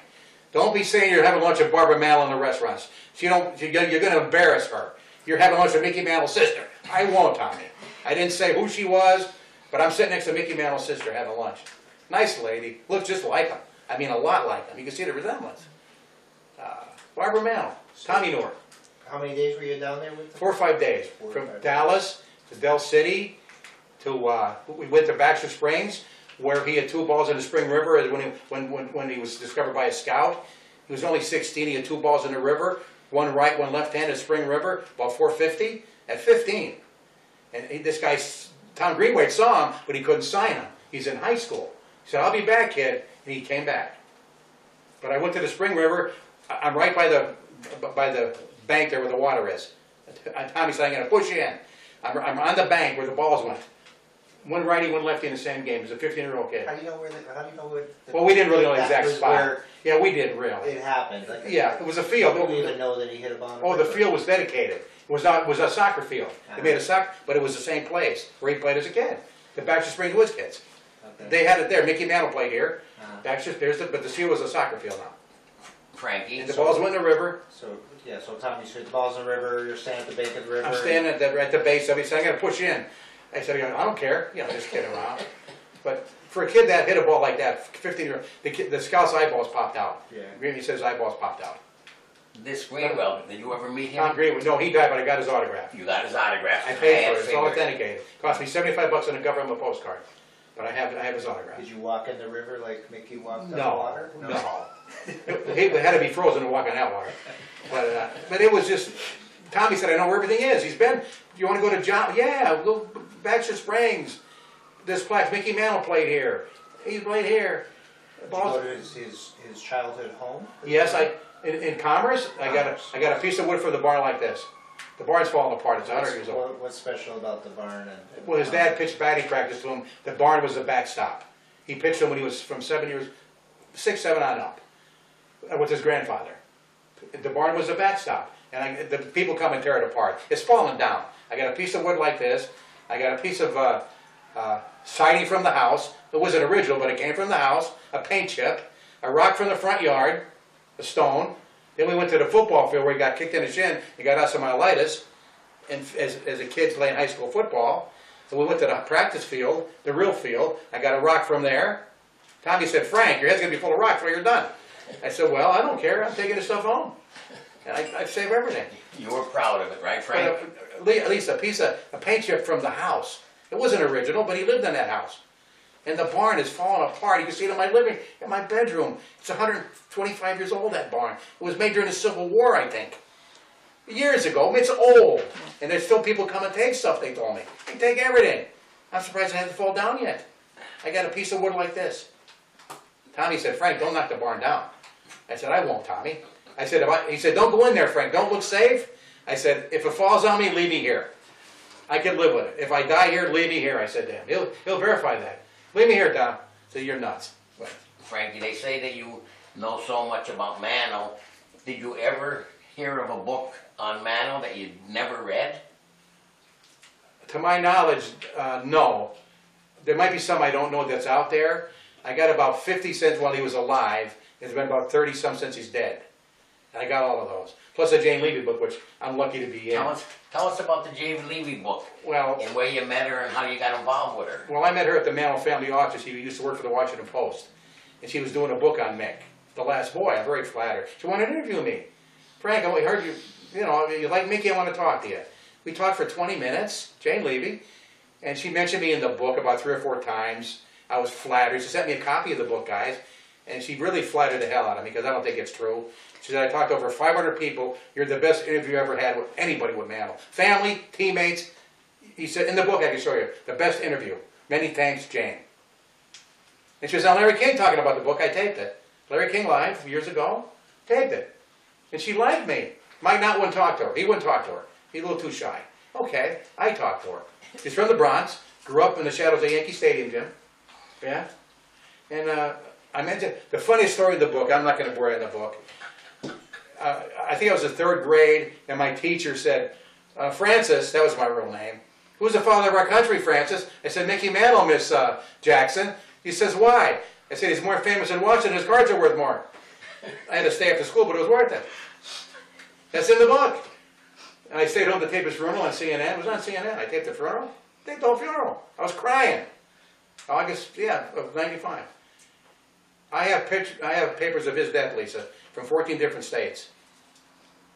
don't be saying you're having lunch with Barbara Mantle in the restaurants. She don't, you're going to embarrass her. You're having lunch with Mickey Mantle's sister. I won't, Tommy. I didn't say who she was, but I'm sitting next to Mickey Mantle's sister having lunch. Nice lady. Looks just like him. I mean, a lot like him. You can see the resemblance. Uh, Barbara Mantle. Tommy knew her. How many days were you down there with them? Four or five days. Four From five Dallas days. to Dell City to, uh, we went to Baxter Springs, where he had two balls in the Spring River when he, when, when, when he was discovered by a scout. He was only sixteen. He had two balls in the river, one right, one left-handed, Spring River, about four fifty, at fifteen. And he, this guy, Tom Greenway, saw him, but he couldn't sign him. He's in high school. He said, I'll be back, kid, and he came back. But I went to the Spring River. I'm right by the, by the bank there where the water is. Tommy said, I'm going to push you in. I'm, I'm on the bank where the balls went. One righty, one lefty in the same game. It was a fifteen-year-old kid. How do you know where? The, how do you know where? The well, we didn't really know the exact spot. Yeah, we didn't really. It happened. Like yeah, it was a field. We didn't even know that he hit a bomb. Oh, the field was dedicated. It was not. It was a soccer field. Uh-huh. They made a soccer, but it was the same place where he played as a kid. The Baxter Springs Woods kids. Okay. They had it there. Mickey Mantle played here. Uh-huh. Baxter, there's the, but the field was a soccer field now. Frankie. And the so balls went in the river. So yeah, so Tommy said the balls in the river. You're standing at the bank of the river. I'm standing at the at the base of it. So I'm going to push in. I said, I don't care, you know, just kidding around. But for a kid that hit a ball like that, fifteen-year-old, the, the scout's eyeballs popped out. Yeah. Greeny says eyeballs popped out. This Greenwell, did you ever meet him? Tom Greenwell, no, he died, but I got his autograph. You got his autograph. I paid I for it. It's all authenticated. It cost me seventy-five bucks on a government postcard, but I have I have his autograph. Did you walk in the river like Mickey walked no, on the water? No, no. It had to be frozen to walk on that water. But uh, but it was just. Tommy said, I know where everything is. He's been. You want to go to John? Yeah, go Baxter Springs. This place. Mickey Mantle played here. He played here. Boston. Did you go to his, his childhood home? Yes, I in, in Commerce. I got a I got a piece of wood for the barn like this. The barn's falling apart. It's one hundred years old. What's special about the barn? And, and well, his dad pitched batting practice to him. The barn was the backstop. He pitched him when he was from seven years, six, seven on up, with his grandfather. The barn was the backstop. And I, the people come and tear it apart. It's fallen down. I got a piece of wood like this. I got a piece of uh, uh, siding from the house. It wasn't original, but it came from the house. A paint chip. A rock from the front yard. A stone. Then we went to the football field where he got kicked in the shin. He got osteomyelitis and as, as a kid playing high school football. So we went to the practice field, the real field. I got a rock from there. Tommy said, Frank, your head's going to be full of rocks when you're done. I said, well, I don't care. I'm taking this stuff home. I, I saved everything. You were proud of it, right, Frank? But at least a piece of a paint chip from the house. It wasn't original, but he lived in that house. And the barn is falling apart. You can see it in my living, in my bedroom. It's one hundred twenty-five years old, that barn. It was made during the Civil War, I think. Years ago. I mean, it's old. And there's still people come and take stuff, they told me. They take everything. I'm surprised it hasn't fallen down yet. I got a piece of wood like this. Tommy said, Frank, don't knock the barn down. I said, I won't, Tommy. I said, if I, he said, don't go in there, Frank. Don't look safe. I said, if it falls on me, leave me here. I can live with it. If I die here, leave me here, I said to him. He'll, he'll verify that. Leave me here, Tom. I said, you're nuts. But, Frankie, they say that you know so much about Mantle. Did you ever hear of a book on Mantle that you never read? To my knowledge, uh, no. There might be some I don't know that's out there. I got about fifty cents while he was alive. There's been about thirty some since he's dead. I got all of those. Plus a Jane Leavy book, which I'm lucky to be in. Tell us, tell us about the Jane Leavy book. Well, and where you met her and how you got involved with her. Well, I met her at the Mantle family office. She used to work for the Washington Post. And she was doing a book on Mick, the last boy. I'm very flattered. She wanted to interview me. Frank, I heard you, you know, you like Mickey, I want to talk to you. We talked for twenty minutes, Jane Leavy. And she mentioned me in the book about three or four times. I was flattered. She sent me a copy of the book, guys, and she really flattered the hell out of me because I don't think it's true. She said, I talked to over five hundred people. You're the best interview I ever had with anybody with Mantle. Family, teammates. He said, in the book I can show you, the best interview. Many thanks, Jane. And she was on Larry King talking about the book. I taped it. Larry King Live, years ago, taped it. And she liked me. Mike not wouldn't talk to her. He wouldn't talk to her. He's a little too shy. Okay, I talked to her. She's from the Bronx, grew up in the shadows of Yankee Stadium, Jim. Yeah? And uh, I mentioned the funniest story of the book. I'm not going to bore you in the book. Uh, I think I was in third grade, and my teacher said, uh, Francis, that was my real name, who's the father of our country, Francis? I said, Mickey Mantle, Miss uh, Jackson. He says, why? I said, he's more famous in Washington. His cards are worth more. I had to stay after school, but it was worth it. That's in the book. And I stayed home to tape his funeral on C N N. It was on C N N. I taped the funeral. I taped the whole funeral. I was crying. August, yeah, of ninety-five. I have pictures, I have papers of his death, Lisa, from fourteen different states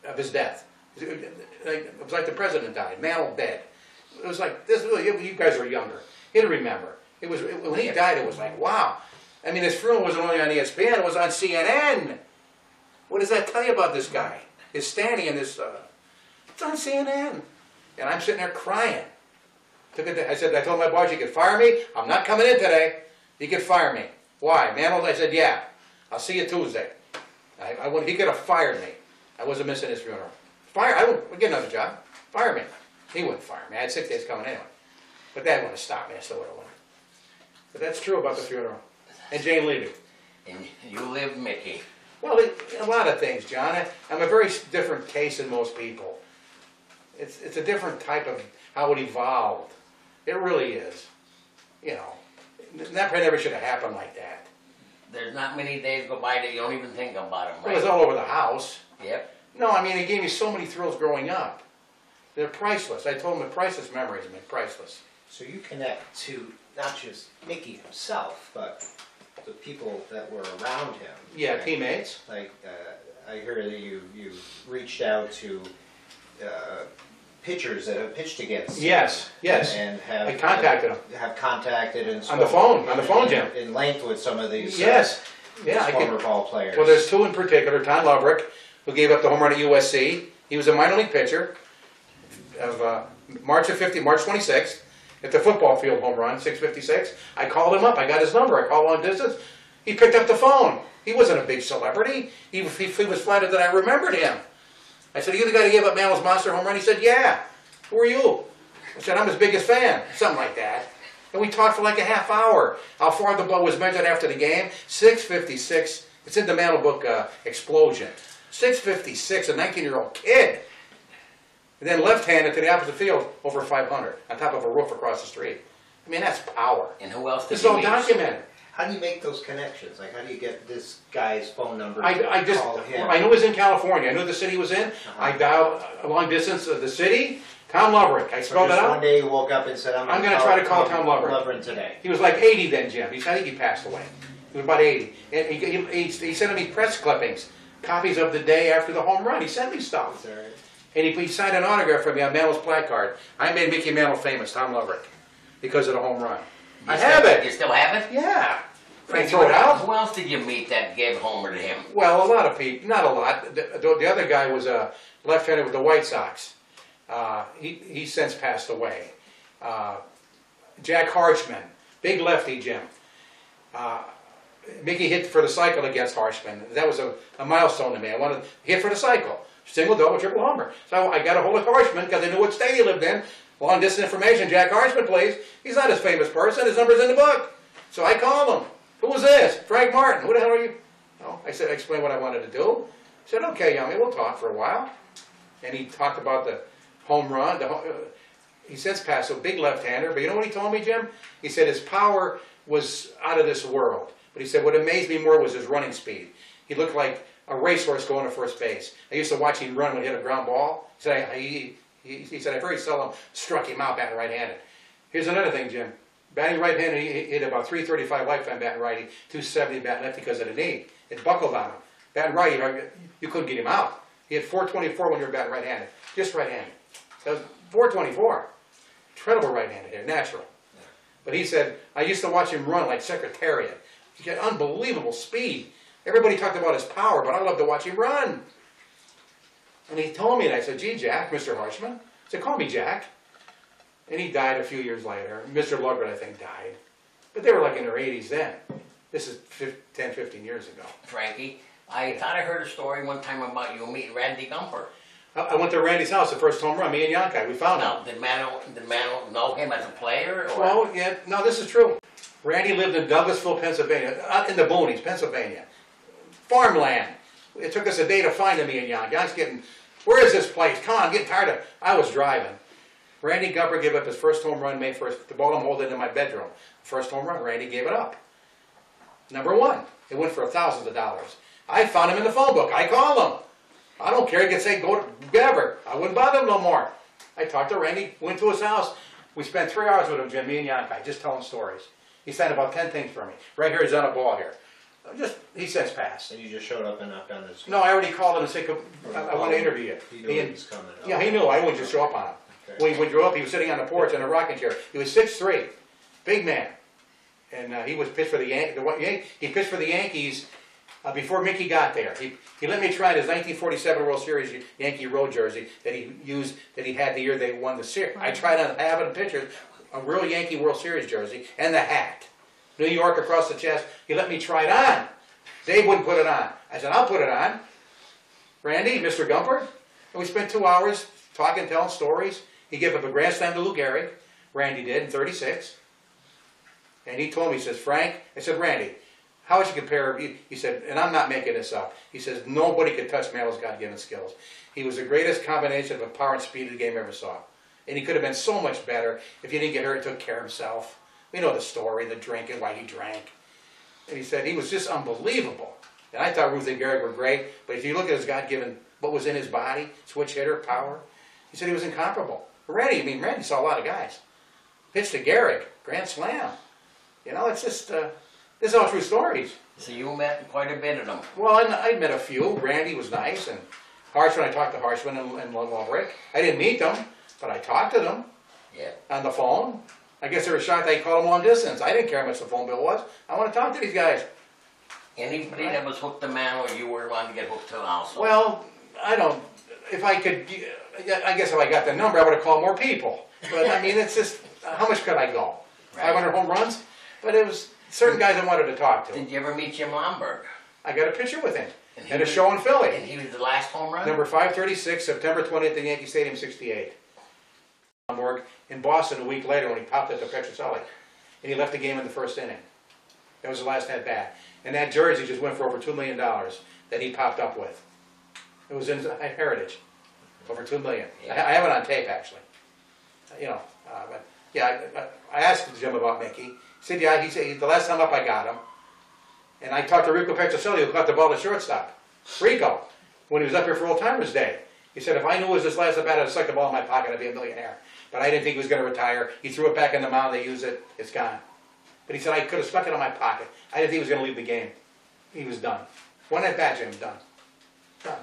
of his death. It was like the president died. Mantle dead. It was like this. You guys were younger. You'd remember. It was it, when he died. It was like wow. I mean, his funeral wasn't only on E S P N. It was on C N N. What does that tell you about this guy? His standing in this. Uh, It's on C N N. And I'm sitting there crying. Took it to, I said, I told my boss, you could fire me. I'm not coming in today. You could fire me. Why? Mantle, I said, yeah. I'll see you Tuesday. I, I would, he could have fired me. I wasn't missing his funeral. Fire, I would get another job. Fire me. He wouldn't fire me. I had six days coming anyway. But that wouldn't have stopped me. I still would have won. But that's true about the funeral. And Jane Leavy. And you live, Mickey. Well, it, a lot of things, John. I, I'm a very different case than most people. It's, it's a different type of how it evolved. It really is. You know, that probably never should have happened like that. There's not many days go by that you don't even think about them, right? Well, it was all over the house. Yep. No, I mean, it gave me so many thrills growing up. They're priceless. I told them the priceless memories, man, priceless. So you connect to not just Mickey himself, but the people that were around him. Yeah, right? Teammates. Like, uh, I hear that you, you reached out to... Uh, pitchers that have pitched against. Yes, yes. And have I contacted them. Have, have contacted and on the phone, on the phone, Jim. In, in length with some of these. Yes, uh, yeah. These I former could, ball players. Well, there's two in particular. Tom Lovrick, who gave up the home run at U S C. He was a minor league pitcher of uh, March of fifty, March twenty-sixth, at the football field home run, six fifty-six. I called him up. I got his number. I called long distance. He picked up the phone. He wasn't a big celebrity. He he, he was flattered that I remembered him. I said, are you the guy that gave up Mantle's monster home run? He said, yeah. Who are you? I said, I'm his biggest fan. Something like that. And we talked for like a half hour. How far the ball was measured after the game. six fifty-six. It's in the Mantle book, uh, Explosion. six fifty-six, a nineteen-year-old kid. And then left-handed to the opposite field, over five hundred, on top of a roof across the street. I mean, that's power. And who else did you meet? It's all documented. How do you make those connections? Like, how do you get this guy's phone number to I, I just, call him? I knew he was in California. I knew the city he was in. Uh-huh. I dialed a long distance of the city. Tom Lovrick. I spelled it out. One day you woke up and said, I'm, I'm going to try to call Tom Lovrick. Lovrick today. He was like eighty then, Jim. He, I think he passed away. He was about eighty. And he, he, he, he sent me press clippings, copies of the day after the home run. He sent me stuff. Right. And he, he signed an autograph for me on Mantle's placard. I made Mickey Mantle famous, Tom Lovrick, because of the home run. You I still, have it. You still have it? Yeah. Frank, throw it out. Who else did you meet that gave homer to him? Well, a lot of people. Not a lot. The, the, the other guy was a left-hander with the White Sox. Uh, he he since passed away. Uh, Jack Harshman, big lefty, Jim. Uh, Mickey hit for the cycle against Harshman. That was a, a milestone to me. I wanted to hit for the cycle, single, double, triple homer. So I got a hold of Harshman because I knew what state he lived in. Long distance information, Jack Harshman plays. He's not his famous person. His number's in the book. So I called him. Who was this? Frank Martin. Who the hell are you? No. I said, I explained what I wanted to do. He said, okay, Yami, we'll talk for a while. And he talked about the home run. The home, uh, he since passed, so big left-hander. But you know what he told me, Jim? He said his power was out of this world. But he said what amazed me more was his running speed. He looked like a racehorse going to first base. I used to watch him run when he hit a ground ball. He said, I, he, He, he said, I very seldom struck him out batting right-handed. Here's another thing, Jim. Batting right-handed, he hit about three thirty-five lifetime batting righty, two seventy batting lefty because of the knee. It buckled on him. Batting righty, you couldn't get him out. He hit four twenty-four when you were batting right-handed. Just right-handed. That was four twenty-four. Incredible right-handed hitter, natural. Yeah. But he said, I used to watch him run like Secretariat. He got unbelievable speed. Everybody talked about his power, but I loved to watch him run. And he told me, and I said, gee, Jack, Mister Harshman. I said, call me Jack. And he died a few years later. Mister Lovrick, I think, died. But they were like in their eighties then. This is ten, fifteen years ago. Frankie, I yeah. thought I heard a story one time about you meeting Randy Gumper. I went to Randy's house the first home run, me and Yonkai. We found now, him. Did Mantle, did Mantle know him as a player? Or? Well, yeah, no, this is true. Randy lived in Douglasville, Pennsylvania, out in the boonies, Pennsylvania. Farmland. It took us a day to find him, me and Yonkai. I was getting, where is this place? Come on, I'm getting tired of it. I was driving. Randy Gumper gave up his first home run, May first. The ball I'm holding in my bedroom. First home run, Randy gave it up. Number one. It went for thousands of dollars. I found him in the phone book. I called him. I don't care. He could say, go to whatever. I wouldn't bother him no more. I talked to Randy, went to his house. We spent three hours with him, Jim, me and Yonkai, just telling stories. He signed about ten things for me. Right here, he's on a ball here. Just, he since passed. And you just showed up and knocked on his door? No, I already called him and said, I, I want to interview you. He knew he, he was coming. Yeah, he knew. I wouldn't just show up on him. Okay. When he drew up, he was sitting on the porch in a rocking chair. He was six three, big man. And uh, he was pitched for the, Yan the Yan he pitched for the Yankees uh, before Mickey got there. He, he let me try his nineteen forty-seven World Series Yankee road jersey that he used, that he had the year they won the series. I tried on having pictures, a real Yankee World Series jersey, and the hat. New York across the chest. He let me try it on. Dave wouldn't put it on. I said, I'll put it on. Randy, Mister Gumper. And we spent two hours talking, telling stories. He gave up a grand slam to Lou Gehrig. Randy did in thirty-six. And he told me, he says, Frank, I said, Randy, how would you compare, he, he said, and I'm not making this up, he says, nobody could touch Mantle's God-given skills. He was the greatest combination of power and speed the game ever saw. And he could have been so much better if he didn't get hurt and took care of himself. We know the story, the drinking, why he drank. And he said, he was just unbelievable. And I thought Ruth and Gehrig were great, but if you look at his God-given, what was in his body, switch hitter, power, he said he was incomparable. Randy, I mean, Randy saw a lot of guys. Pitched to Gehrig, grand slam. You know, it's just, uh, this is all true stories. So you met quite a bit of them. Well, I, I met a few. Randy was nice, and Harshman, I talked to Harshman and, and Lovrick. I didn't meet them, but I talked to them yeah. on the phone. I guess they were shocked I called them long distance. I didn't care how much the phone bill was. I want to talk to these guys. Anybody right. that was hooked to Mantle, or you were wanting to get hooked to also? Well, I don't, if I could, I guess if I got the number, I would have called more people. But, I mean, it's just, how much could I go? Right. five hundred home runs? But it was certain guys I wanted to talk to. Did you ever meet Jim Lomberg? I got a picture with him and at a was, show in Philly. And he was the last home run? Number five thirty-six, September twentieth at Yankee Stadium, sixty-eight. Lomberg in Boston a week later when he popped at the Petrocelli. And he left the game in the first inning. That was the last at-bat. And that jersey just went for over two million dollars that he popped up with. It was in Heritage. Over two million dollars. Yeah. I, I have it on tape, actually. You know, uh, but yeah, I, I asked Jim about Mickey. He said, yeah, he said, the last time up I got him. And I talked to Rico Petrocelli, who caught the ball to shortstop. Rico, when he was up here for Old Timers Day, he said, if I knew it was this last at bat, I'd suck the ball in my pocket, I'd be a millionaire. But I didn't think he was going to retire. He threw it back in the mound, they used it, it's gone. But he said, I could have stuck it in my pocket. I didn't think he was going to leave the game. He was done. One at bat, Jim, done. Done.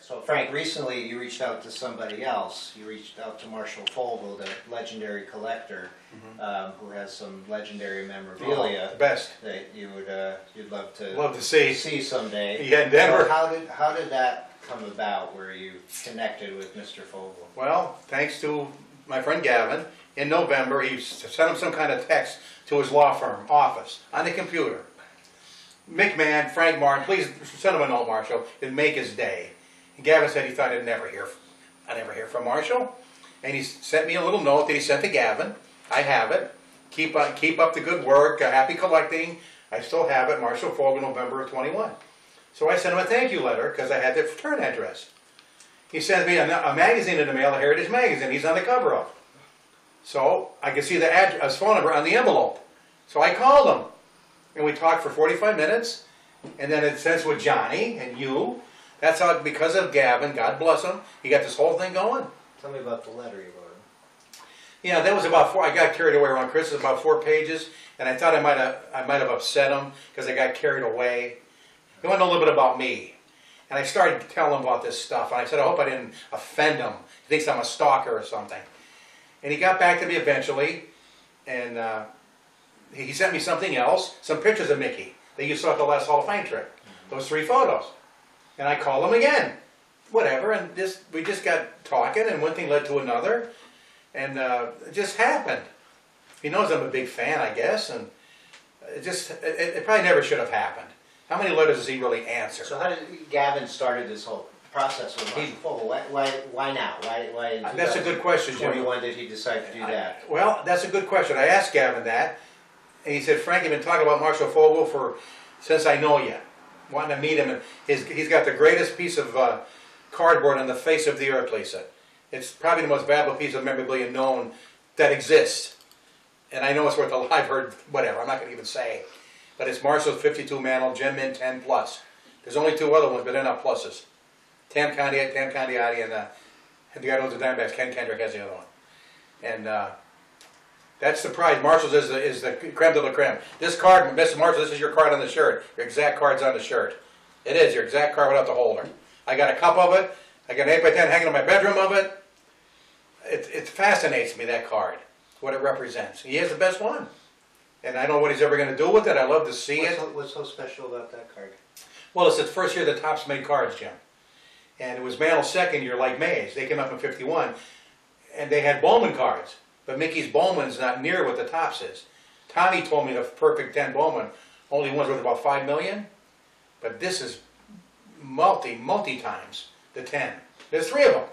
So, Frank, recently you reached out to somebody else. You reached out to Marshall Fogel, the legendary collector, mm-hmm. um, who has some legendary memorabilia. Oh, best that you would uh, you'd love to love to see see someday. Yeah, never. So how did how did that come about? Where you connected with Mister Fogel? Well, thanks to my friend Gavin. In November, he sent him some kind of text to his law firm office on the computer. McMahon, Frank Martin, please send him a note, Marshall. It'd make his day. Gavin said he thought I'd never hear, I'd never hear from Marshall, and he sent me a little note that he sent to Gavin. I have it. Keep up, keep up the good work. Uh, happy collecting. I still have it. Marshall Fogel, November of twenty-one. So I sent him a thank you letter because I had the return address. He sent me a, a magazine in the mail, a Heritage magazine. He's on the cover of. So I could see the address, his phone number on the envelope. So I called him, and we talked for forty-five minutes, and then it sends with Johnny and you. That's how, because of Gavin, God bless him, he got this whole thing going. Tell me about the letter you wrote him. Yeah, that was about four, I got carried away around Christmas, about four pages, and I thought I might have, I might have upset him because I got carried away. He wanted to know a little bit about me. And I started telling him about this stuff, and I said, I hope I didn't offend him. He thinks I'm a stalker or something. And he got back to me eventually, and uh, he sent me something else, some pictures of Mickey that you saw at the last Hall of Fame trip. Mm-hmm. Those three photos. And I called him again, whatever, and this, we just got talking, and one thing led to another, and uh, it just happened. He knows I'm a big fan, I guess, and it just, it, it probably never should have happened. How many letters does he really answer? So how did Gavin started this whole process with Marshall Fogel? Why, why, why now? Why, why in that's a good question, Jimmy. Why did he decide to do that? I, well, that's a good question. I asked Gavin that, and he said, Frank, you've been talking about Marshall Fogel for, since I know you, wanting to meet him. And his, he's got the greatest piece of uh, cardboard on the face of the earth, Lisa. It's probably the most valuable piece of memorabilia known that exists. And I know it's worth a lot. I've heard whatever. I'm not going to even say. But it's Marshall's fifty-two Mantle, Jim Mint ten plus. There's only two other ones, but they're not pluses. Tam Condiati, Tam Condiati, and uh, the guy who owns the Diamondbacks, Ken Kendrick, has the other one. And uh, that's the prize. Marshall's is the, is the creme de la creme. This card, Mister Marshall, this is your card on the shirt. Your exact card's on the shirt. It is your exact card without the holder. I got a cup of it. I got an eight by ten hanging in my bedroom of it. It, it fascinates me, that card, what it represents. He is the best one. And I don't know what he's ever going to do with it. I love to see what's it. So, what's so special about that card? Well, it's the first year the Topps made cards, Jim. And it was Mantle's second year, like Mays. They came up in fifty-one. And they had Bowman cards. But Mickey's Bowman's not near what the Topps is. Tommy told me the perfect ten Bowman only one's worth about five million dollars. But this is multi, multi times the ten. There's three of them.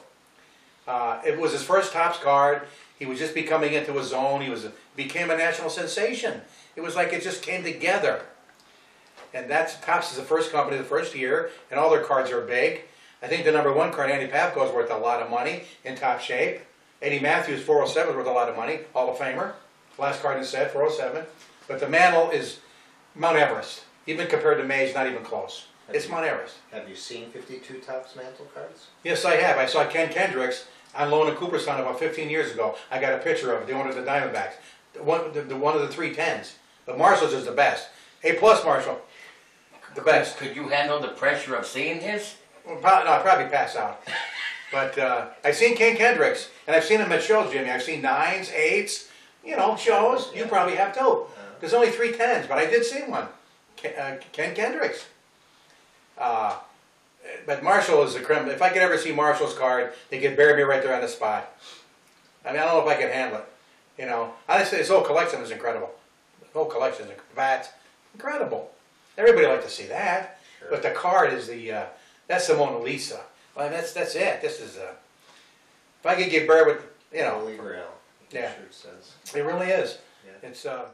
Uh, it was his first Topps card. He was just becoming into his zone. He was became a national sensation. It was like it just came together. And that's Topps is the first company the first year, and all their cards are big. I think the number one card, Andy Papko, is worth a lot of money, in top shape. Eddie Matthews, four oh seven, is worth a lot of money, Hall of Famer. Last card in the set, four oh seven. But the Mantle is Mount Everest. Even compared to Mays, not even close. Have it's you, Mount Everest. Have you seen fifty-two Topps Mantle cards? Yes, I have. I saw Ken Kendrick's on loan at Cooperstown about fifteen years ago. I got a picture of it, the owner of the Diamondbacks. The one, the, the one of the three tens. But Marshall's is the best. A plus Marshall. The best. Could, could you handle the pressure of seeing this? Well, probably, no, I'd probably pass out. But uh, I've seen Ken Kendrick's, and I've seen him at shows, Jimmy. I've seen nines, eights, you know, shows. You probably have too. There's only three tens, but I did see one. Ken, uh, Ken Kendrick's. Uh, But Marshall is the criminal. If I could ever see Marshall's card, they could bury me right there on the spot. I mean, I don't know if I can handle it. You know, honestly, his whole collection is incredible. His whole collection is that's incredible. Everybody would like to see that. Sure. But the card is the, uh, that's the Mona Lisa. I mean, that's, that's it. This is, uh, if I could get buried with, you know. Holy Grail. Yeah. Sure it says. It really is. Yeah. It's, uh.